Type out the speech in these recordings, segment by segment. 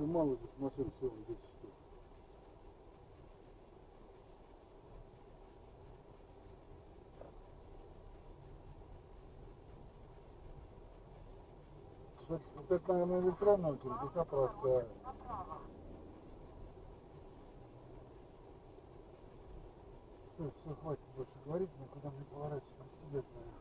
Ты мало здесь машин сегодня здесь. Вот это, наверное, электронная кирпича простая. Все, все, хватит больше говорить, никуда не поворачивать, сидеть, наверное.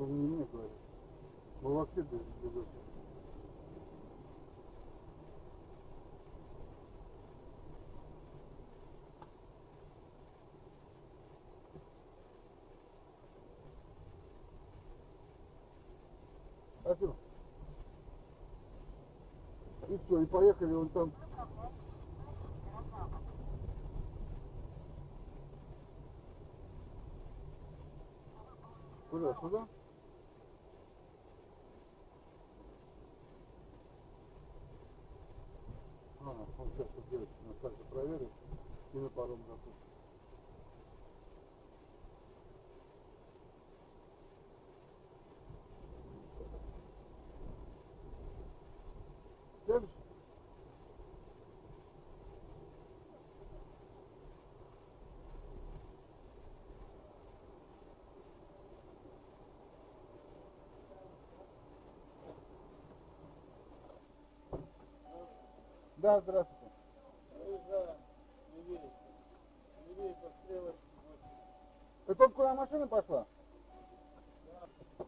Он не мне говорит. Мы вообще без бедоси. А что? И все, и поехали вон там. Куда, сюда? Он сейчас вот делает, нас также проверит и на паром запустит. Дальше? Да, здравствуйте. Выезжаем. Медведь. Медведь подстрелок. Это вот куда машина пошла? Да.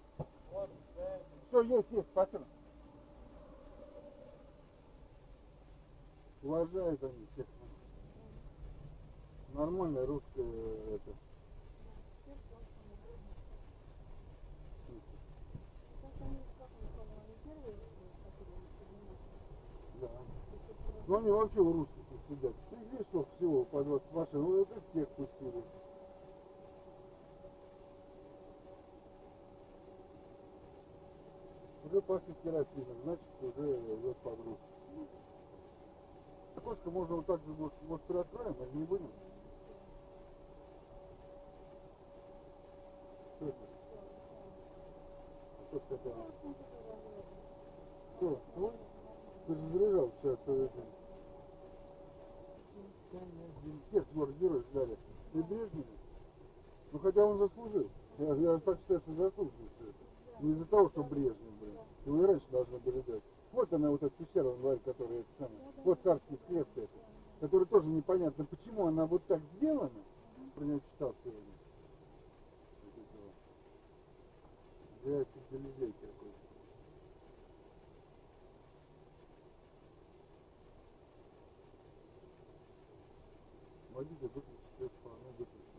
Вот, да. Все, есть, есть, спасибо. Уважают они всех. Нормальная русская это. Да. Но они вообще у русских сидят. Ты видишь, что всего по 20 машин, ну это всех пустили. Уже пахнет керосином, значит уже идет погруз. Окошко можно вот так же, может, приоткроем, а не будем. Что это? Что это? Что? Что? Ты же заряжал сейчас целый день. Тех героев ждали. Ты Брежнев? Ну хотя он заслужил. Я так считаю, что заслужил все это. Не из-за того, что Брежнев, блин. Его и раньше должны были дать. Вот она, вот эта пещера, он говорит, которая это самая. Вот царский хлеб этот. Который тоже непонятно, почему она вот так сделана. Про нее читал сегодня. Для людей какой-то. Водитель выключит средства, оно выключено.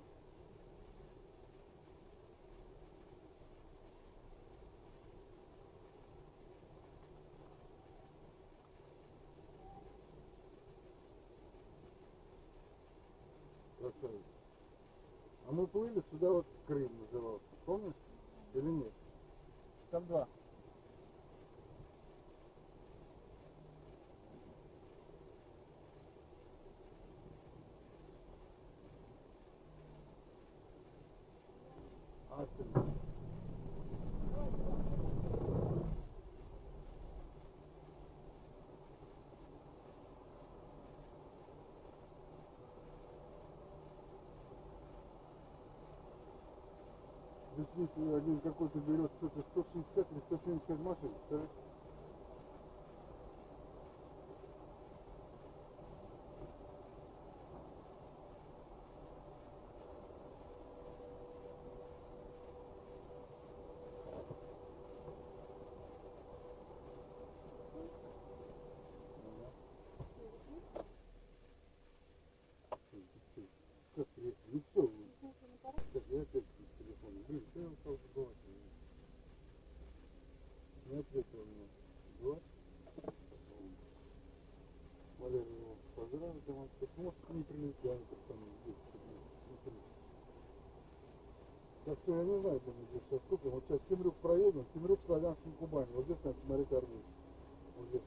Красавица. А мы плыли сюда, вот Крым назывался, помнишь? Или нет? Там два. Здесь один какой-то берет что-то 160 или 170 машин, так? Нет, нет, нет. Так что я не знаю, где мы здесь сейчас купим. Вот сейчас Темрюк проедем, Темрюк, Славянский, Кубань. Вот здесь надо смотреть орлы. Вот здесь.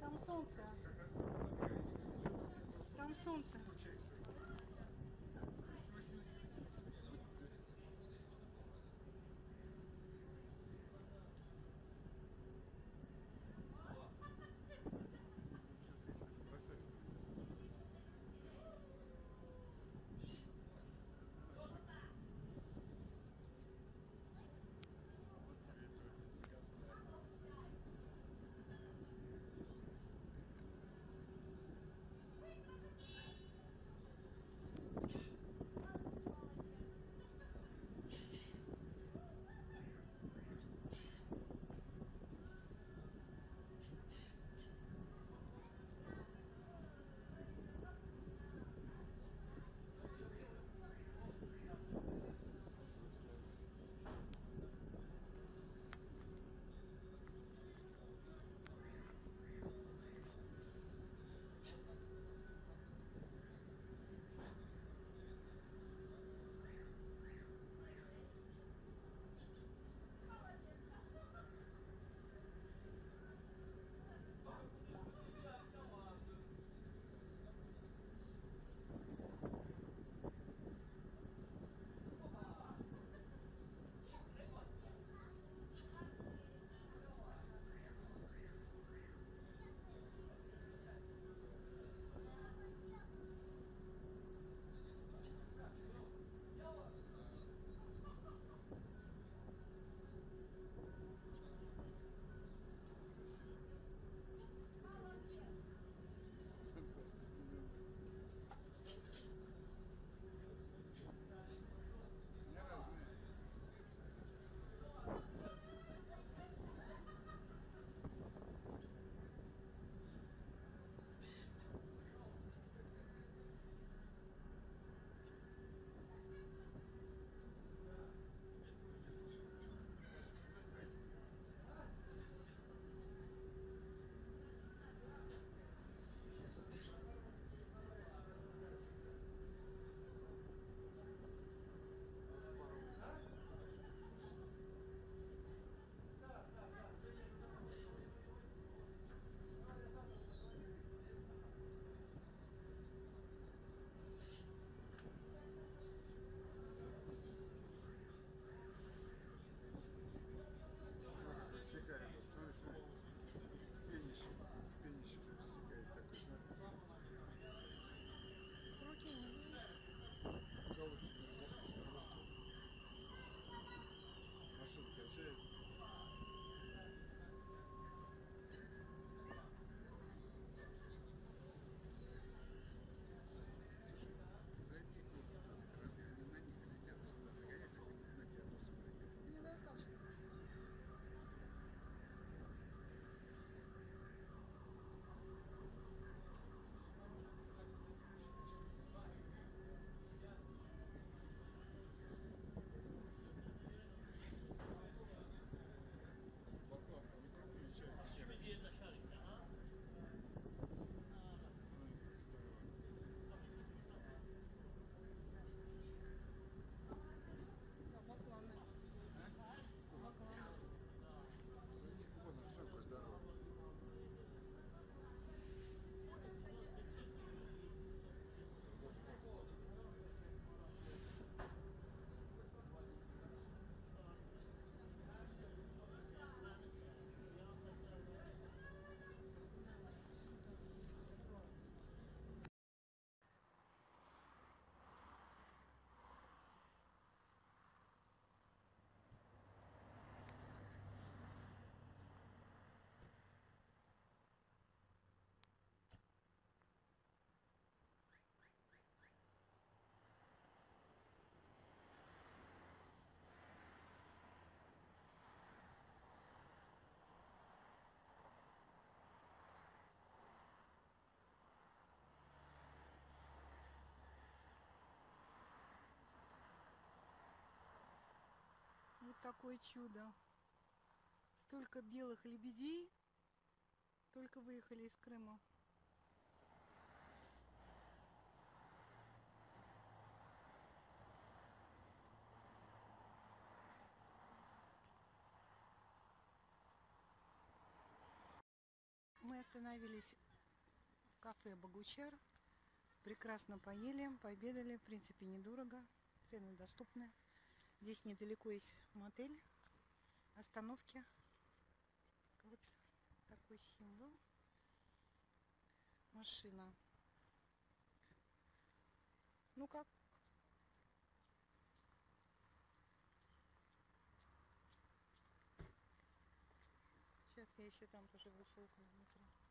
Там солнце. такое чудо. Столько белых лебедей. Только выехали из Крыма. Мы остановились в кафе «Богучар». Прекрасно поели, пообедали. В принципе, недорого. Цены доступны. Здесь недалеко есть мотель. Остановки. Вот такой символ. Машина. Ну как? Сейчас я еще там тоже вышел внутрь.